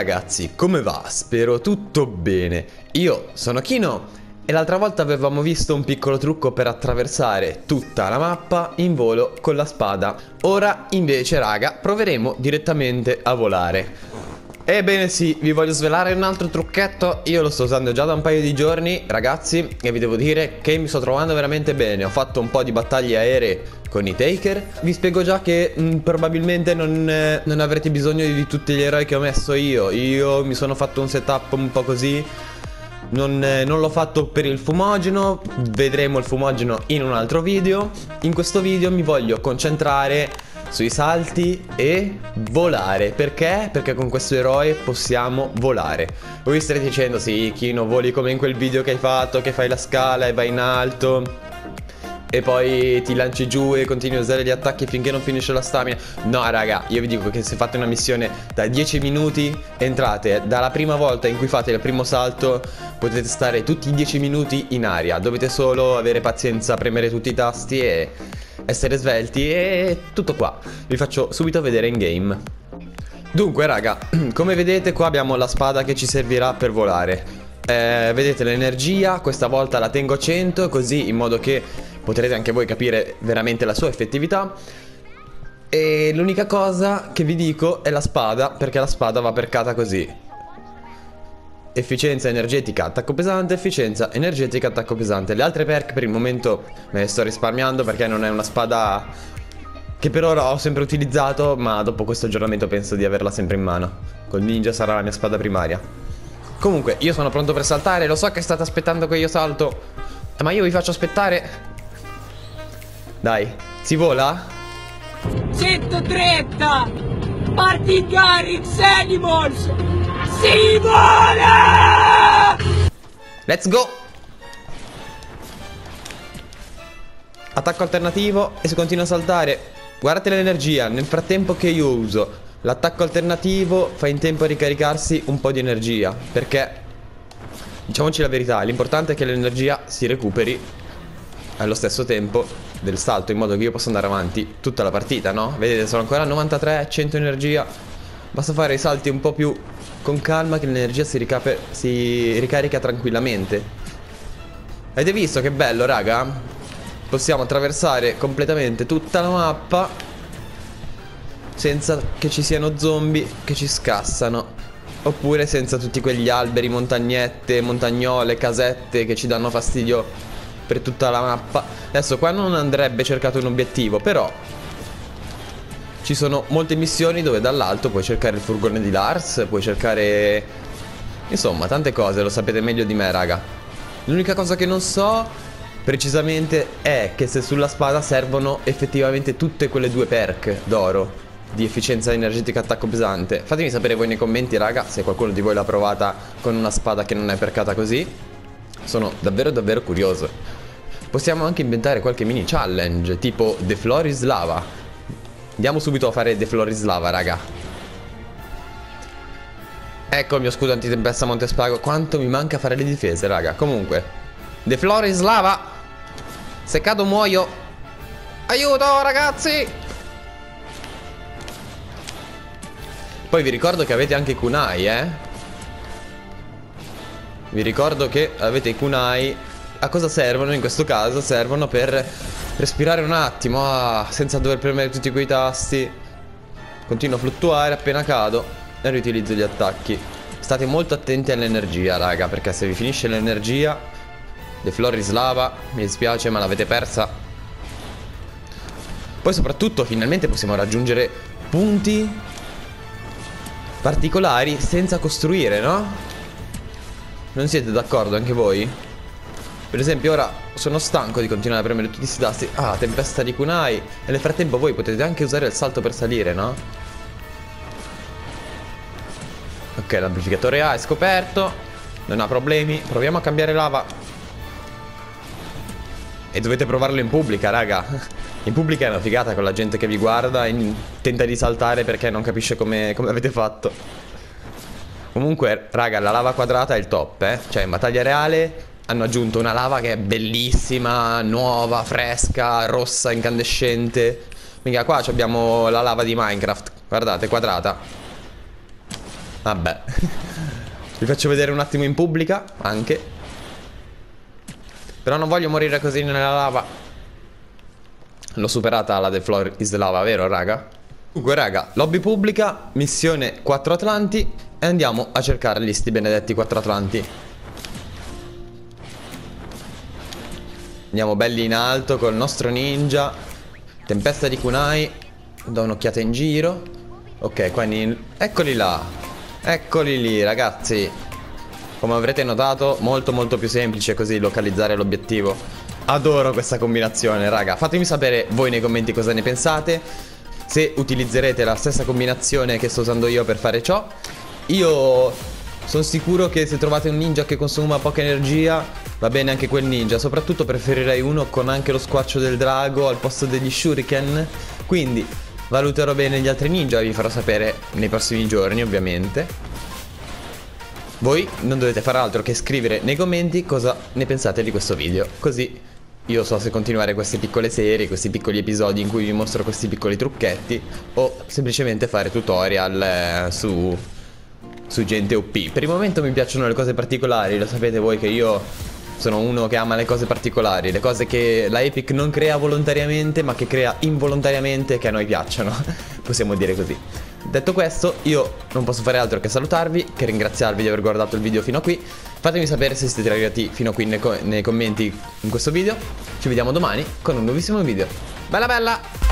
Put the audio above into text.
ragazzi, come va? Spero tutto bene. Io sono Kino e l'altra volta avevamo visto un piccolo trucco per attraversare tutta la mappa in volo con la spada. Ora invece, raga, proveremo direttamente a volare. Ebbene sì, vi voglio svelare un altro trucchetto. Io lo sto usando già da un paio di giorni, ragazzi, e vi devo dire che mi sto trovando veramente bene. Ho fatto un po' di battaglie aeree con i taker. Vi spiego già che probabilmente non avrete bisogno di tutti gli eroi che ho messo io. Io mi sono fatto un setup un po' così. Non l'ho fatto per il fumogeno. Vedremo il fumogeno in un altro video. In questo video mi voglio concentrare sui salti e volare. Perché? Perché con questo eroe possiamo volare. Voi starete dicendo: sì, Kino, voli come in quel video che hai fatto, che fai la scala e vai in alto e poi ti lanci giù e continui a usare gli attacchi finché non finisce la stamina. No raga, io vi dico che se fate una missione da 10 minuti, entrate dalla prima volta in cui fate il primo salto, potete stare tutti i 10 minuti in aria. Dovete solo avere pazienza, premere tutti i tasti e essere svelti e tutto qua. Vi faccio subito vedere in game. Dunque raga, come vedete qua abbiamo la spada che ci servirà per volare. Vedete l'energia, questa volta la tengo a 100, così in modo che potrete anche voi capire veramente la sua effettività. E l'unica cosa che vi dico è la spada, perché la spada va percata così: efficienza energetica, attacco pesante, efficienza energetica, attacco pesante. Le altre perk per il momento me le sto risparmiando, perché non è una spada che per ora ho sempre utilizzato, ma dopo questo aggiornamento penso di averla sempre in mano. Col ninja sarà la mia spada primaria. Comunque, io sono pronto per saltare, lo so che state aspettando che io salto, ma io vi faccio aspettare. Dai, si vola? 130! Partigarix Animals! Si vola! Let's go! Attacco alternativo e si continua a saltare. Guardate l'energia, nel frattempo che io uso l'attacco alternativo fa in tempo a ricaricarsi un po' di energia, perché diciamoci la verità, l'importante è che l'energia si recuperi allo stesso tempo del salto, in modo che io possa andare avanti tutta la partita, no? Vedete, sono ancora a 93, 100 energia. Basta fare i salti un po' più con calma che l'energia si ricarica tranquillamente. Avete visto che bello, raga? Possiamo attraversare completamente tutta la mappa senza che ci siano zombie che ci scassano, oppure senza tutti quegli alberi, montagnette, montagnole, casette che ci danno fastidio per tutta la mappa. Adesso qua non andrebbe cercato un obiettivo, però ci sono molte missioni dove dall'alto puoi cercare il furgone di Lars, puoi cercare, insomma, tante cose, lo sapete meglio di me, raga. L'unica cosa che non so precisamente è che se sulla spada servono effettivamente tutte quelle due perk d'oro di efficienza energetica, attacco pesante. Fatemi sapere voi nei commenti, raga, se qualcuno di voi l'ha provata con una spada che non è percata così. Sono davvero curioso. Possiamo anche inventare qualche mini challenge, tipo The Floor is Lava. Andiamo subito a fare The Floor is Lava, raga. Ecco il mio scudo antitempesta Montespago. Quanto mi manca fare le difese, raga. Comunque, The Floor is Lava. Se cado muoio. Aiuto, ragazzi. Poi vi ricordo che avete anche i kunai, vi ricordo che avete i kunai. A cosa servono? In questo caso servono per respirare un attimo, senza dover premere tutti quei tasti. Continuo a fluttuare, appena cado e riutilizzo gli attacchi. State molto attenti all'energia, raga, perché se vi finisce l'energia The Floor is Lava, mi dispiace ma l'avete persa. Poi soprattutto finalmente possiamo raggiungere punti particolari senza costruire, no? Non siete d'accordo anche voi? Per esempio ora sono stanco di continuare a premere tutti questi tasti. Ah, tempesta di kunai. E nel frattempo voi potete anche usare il salto per salire, no? Ok, l'amplificatore A è scoperto, non ha problemi. Proviamo a cambiare lava. E dovete provarlo in pubblica, raga. In pubblica è una figata, con la gente che vi guarda e tenta di saltare perché non capisce come avete fatto. Comunque, raga, la lava quadrata è il top, Cioè, in battaglia reale hanno aggiunto una lava che è bellissima, nuova, fresca, rossa, incandescente. Mica, qua abbiamo la lava di Minecraft, guardate, quadrata. Vabbè. Vi faccio vedere un attimo in pubblica anche. Però non voglio morire così nella lava. L'ho superata la The Floor is Lava, vero raga? Comunque raga, lobby pubblica, missione 4 Atlanti. E andiamo a cercarli sti benedetti 4 Atlanti. Andiamo belli in alto col nostro ninja. Tempesta di kunai. Do un'occhiata in giro. Ok, qua eccoli là. Eccoli lì ragazzi. Come avrete notato, molto molto più semplice così localizzare l'obiettivo. Adoro questa combinazione raga. Fatemi sapere voi nei commenti cosa ne pensate, se utilizzerete la stessa combinazione che sto usando io per fare ciò. Io sono sicuro che se trovate un ninja che consuma poca energia, va bene anche quel ninja. Soprattutto preferirei uno con anche lo squaccio del drago al posto degli shuriken. Quindi valuterò bene gli altri ninja, vi farò sapere nei prossimi giorni ovviamente. Voi non dovete fare altro che scrivere nei commenti cosa ne pensate di questo video, così io so se continuare queste piccole serie, questi piccoli episodi in cui vi mostro questi piccoli trucchetti, o semplicemente fare tutorial su gente OP. Per il momento mi piacciono le cose particolari, lo sapete voi che io sono uno che ama le cose particolari, le cose che la Epic non crea volontariamente ma che crea involontariamente, che a noi piacciono, possiamo dire così. Detto questo, io non posso fare altro che salutarvi, che ringraziarvi di aver guardato il video fino a qui. Fatemi sapere se siete arrivati fino a qui nei commenti in questo video. Ci vediamo domani con un nuovissimo video. Bella bella!